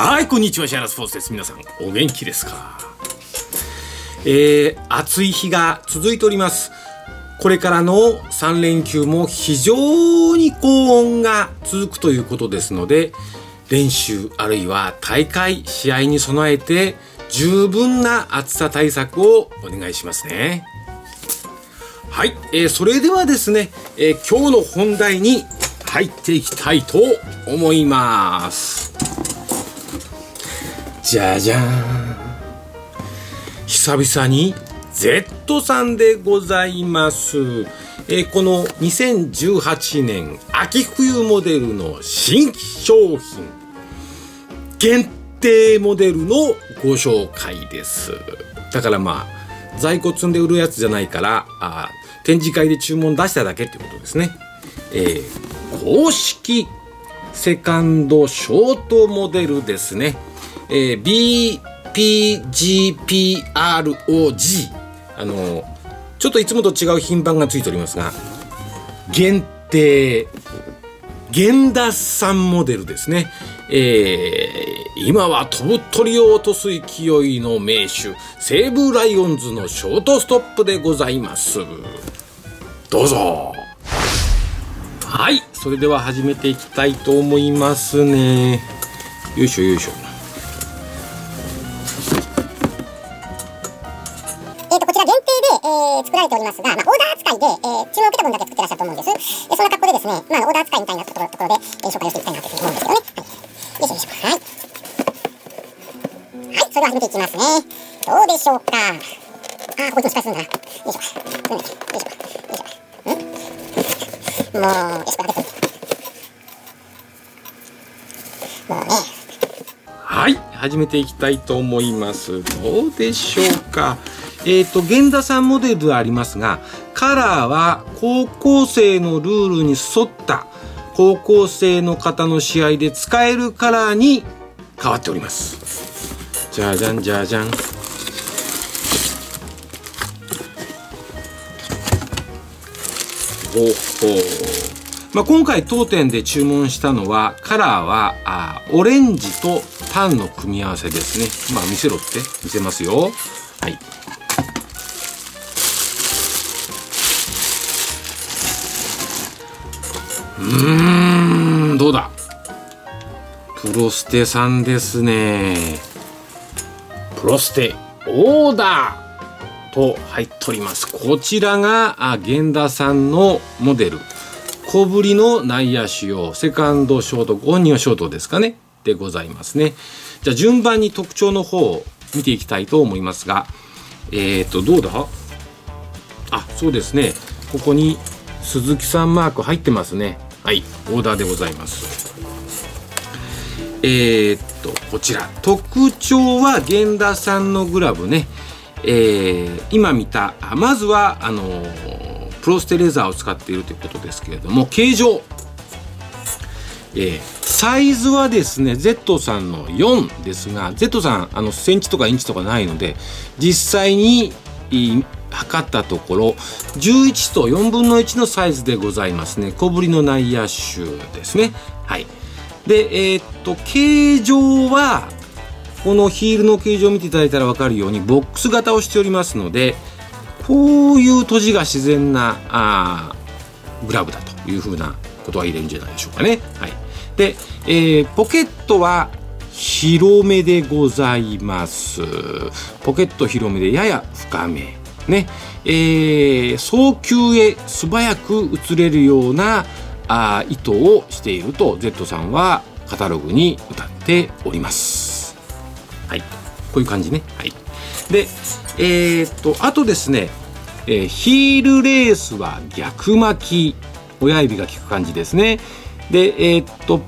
はい、こんにちは、石原スポーツです。皆さん、お元気ですか？暑い日が続いております。これからの3連休も非常に高温が続くということですので、練習あるいは大会、試合に備えて十分な暑さ対策をお願いしますね。はい、それではですね、今日の本題に入っていきたいと思います。じゃじゃーん。久々に Z さんでございます。この2018年秋冬モデルの新商品限定モデルのご紹介です。だからまあ在庫積んで売るやつじゃないから展示会で注文出しただけってことですね。公式セカンドショートモデルですね。BPGPROG、ちょっといつもと違う品番がついておりますが、限定源田さんモデルですね。今は飛ぶ鳥を落とす勢いの名手西武ライオンズのショートストップでございます。どうぞ。はい、それでは始めていきたいと思いますね。よいしょよいしょ。作られておりますが、まあ、オーダー扱いで、注文を受けた分だけ作ってらっしゃると思うんです。そんな格好でですね、まあ、オーダー扱いみたいなところで、紹介をしていきたいなというふうに思うんですよね。はい、よいしょよいしょ。はい、それでは始めていきますね。どうでしょうか。あ、こいつも失敗するんだな。よいしょ。よいしょ。よいしょ。ん？もう、よし、これ上げてみて。もうね。はい、始めていきたいと思います。どうでしょうか。源田さんモデルはありますが、カラーは高校生のルールに沿った高校生の方の試合で使えるカラーに変わっております。じゃじゃんじゃじゃん。おっほ、まあ、今回当店で注文したのはカラーはオレンジとタンの組み合わせですね。まあ見せろって、見せますよ。はい、どうだ。プロステさんですね。プロステオーダーと入っております。こちらが源田さんのモデル。小ぶりの内野手用、セカンドショート、ご本人はショートですかね、でございますね。じゃあ順番に特徴の方を見ていきたいと思いますが、どうだ。あ、そうですね。ここに鈴木さんマーク入ってますね。はい、オーダーでございます。こちら特徴は源田さんのグラブね。今見た、まずはプロステレザーを使っているということですけれども、形状、サイズはですね Z さんの4ですが、 Z さんセンチとかインチとかないので、実際に測ったところ11と4分の1のサイズでございますね。小ぶりの内野手ですね。はい。で、形状はこのヒールの形状を見ていただいたら分かるようにボックス型をしておりますので、こういう閉じが自然なグラブだというふうなことは言えるんじゃないでしょうかね。はい。で、ポケットは広めでございます。ポケット広めでやや深め。ね、送球へ素早く移れるような意図をしていると Z さんはカタログに歌っております。はい、こういう感じね。はい、で、あとですね、ヒールレースは逆巻き、親指が効く感じですね。で、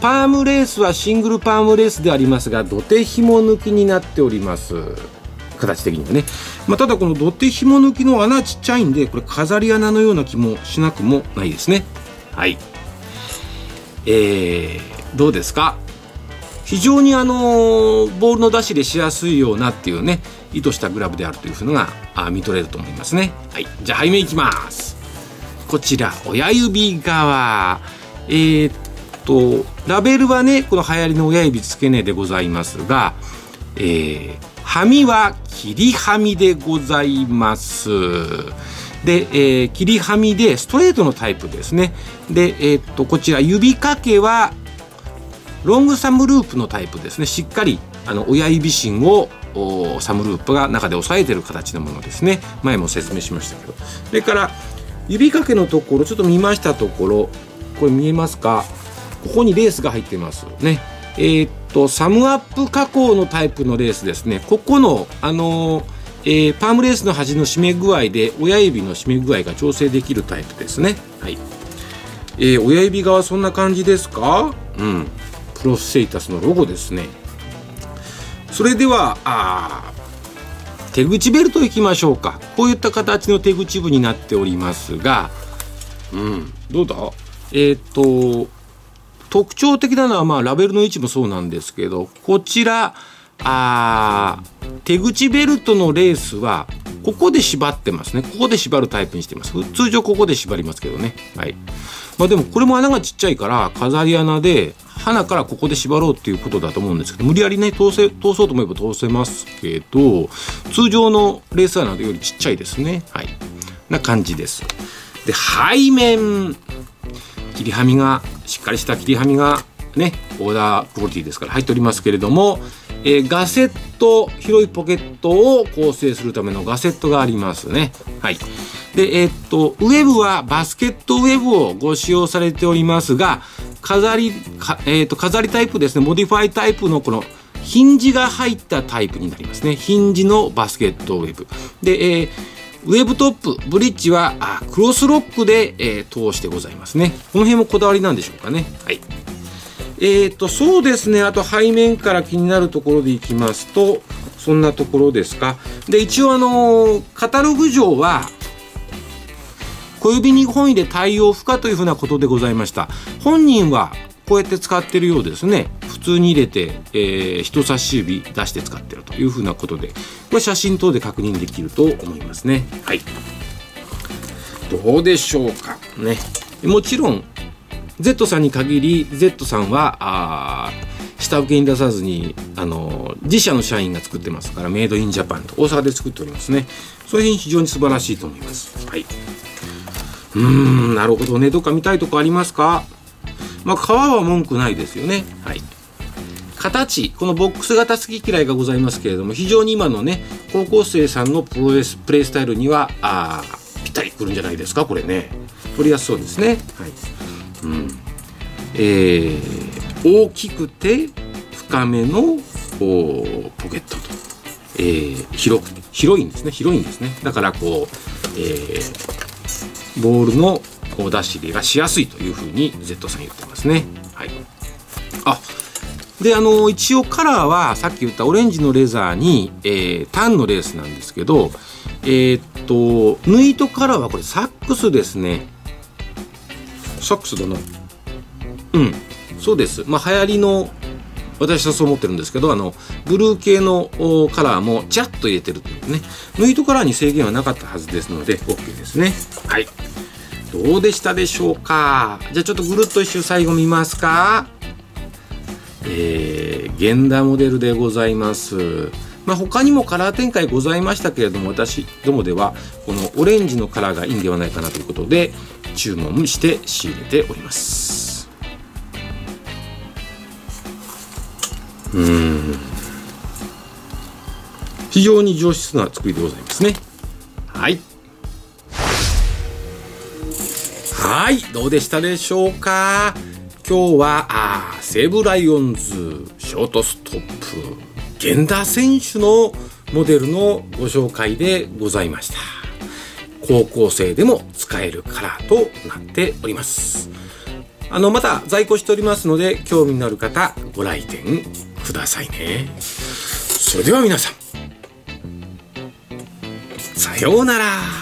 パームレースはシングルパームレースでありますが、土手紐抜きになっております。形的にはね、まあ、ただこの土手紐抜きの穴ちっちゃいんで、これ飾り穴のような気もしなくもないですね。はい、どうですか。非常にボールの出し入れしやすいようなっていうね、意図したグラブであるというのが見とれると思いますね。はい、じゃあ背面いきます。こちら親指側、とラベルはねこの流行りの親指付け根でございますが、はみは切りはみでございます。で、切りはみでストレートのタイプですね。で、こちら指掛けはロングサムループのタイプですね。しっかり親指芯をサムループが中で押さえてる形のものですね。前も説明しましたけど、それから指掛けのところちょっと見ましたところ、これ見えますか、ここにレースが入ってますね。サムアップ加工のタイプのレースですね。ここのパームレースの端の締め具合で親指の締め具合が調整できるタイプですね。はい。親指側そんな感じですか？うん。プロセイタスのロゴですね。それでは手口ベルトいきましょうか。こういった形の手口部になっておりますが、うん。どうだ？特徴的なのは、まあ、ラベルの位置もそうなんですけど、こちら手口ベルトのレースはここで縛ってますね。ここで縛るタイプにしてます。通常ここで縛りますけどね。はい。まあでもこれも穴がちっちゃいから飾り穴で花からここで縛ろうっていうことだと思うんですけど、無理やりね通そうと思えば通せますけど、通常のレース穴よりちっちゃいですね。はい。な感じです。で、背面。切りはみがしっかりした切りはみがねオーダークオリティですから入っておりますけれども、ガセット、広いポケットを構成するためのガセットがありますね。はい。で、ウェブはバスケットウェブをご使用されておりますが、飾りタイプですね。モディファイタイプのこのヒンジが入ったタイプになりますね。ヒンジのバスケットウェブで、ウェブトップ、ブリッジはクロスロックで、通してございますね。この辺もこだわりなんでしょうかね。はい。そうですね。あと背面から気になるところでいきますと、そんなところですか。で、一応カタログ上は、小指2本入れ対応不可というふうなことでございました。本人はこうやって使ってるようですね。普通に入れて、人差し指出して使ってるというふうなことで、これ写真等で確認できると思いますね。はい。どうでしょうかね。もちろん、Z さんに限り Z さんは下請けに出さずに自社の社員が作ってますから、メイドインジャパンと大阪で作っておりますね。その辺非常に素晴らしいと思います。はい。なるほどね。どっか見たいとこありますか？まあ皮は文句ないですよね。はい。形、このボックス型好き嫌いがございますけれども、非常に今のね高校生さんのプレイスタイルにはぴったりくるんじゃないですか。これね取りやすそうですね。はい。大きくて深めのポケットと、広いんですね。広いんですね。だからこう、ボールの出し入れがしやすいというふうに Z さん言ってますね。はい。で一応カラーはさっき言ったオレンジのレザーに、タンのレースなんですけど、ヌイートカラーはこれサックスですね。サックスだな。うん、そうです。まあ、流行りの、私はそう思ってるんですけど、ブルー系のカラーもちゃっと入れてるというね。ヌイートカラーに制限はなかったはずですので、OK ですね。はい。どうでしたでしょうか。じゃあちょっとぐるっと一周最後見ますか。源田モデルでございます。まあ、他にもカラー展開ございましたけれども、私どもではこのオレンジのカラーがいいんではないかなということで、注文して仕入れております。非常に上質な作りでございますね。はい。はい、どうでしたでしょうか。今日は西武ライオンズショートストップ源田選手のモデルのご紹介でございました。高校生でも使えるカラーとなっております。また在庫しておりますので、興味のある方ご来店くださいね。それでは皆さん、さようなら。